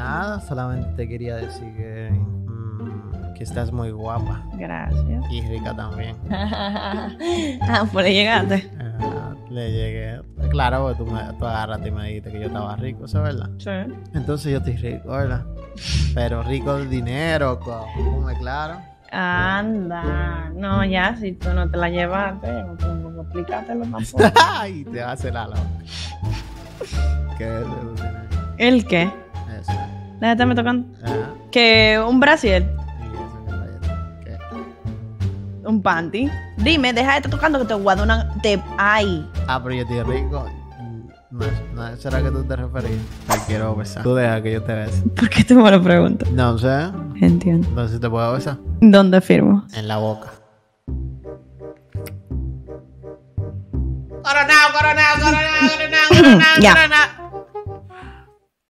Nada, solamente te quería decir que estás muy guapa. Gracias. Y rica también. Ah, por ahí llegaste. Le llegué. Claro, porque tú agarraste y me dijiste que yo estaba rico, ¿eso es verdad? Sí. Entonces yo estoy rico, ¿verdad? Pero rico de dinero, ¿cómo me claro? Anda. No, ya, si tú no te la llevaste, no explícatelo tampoco. Ay, te va a hacer la loca. ¿Qué? ¿El qué? Eso. ¿La gente me tocando? Ajá. ¿Que un brasier? Un panty. Dime, deja de estar tocando que te guardo una... ¡Ay! Ah, pero yo estoy rico. No, ¿será que tú te referís? Te quiero besar. Tú deja que yo te bese. ¿Por qué tú me lo preguntas? No sé. Entiendo. Entonces, ¿te puedo besar? ¿Dónde firmo? En la boca. ¡Coronao, coronao, coronao, coronao, coronao, coronao!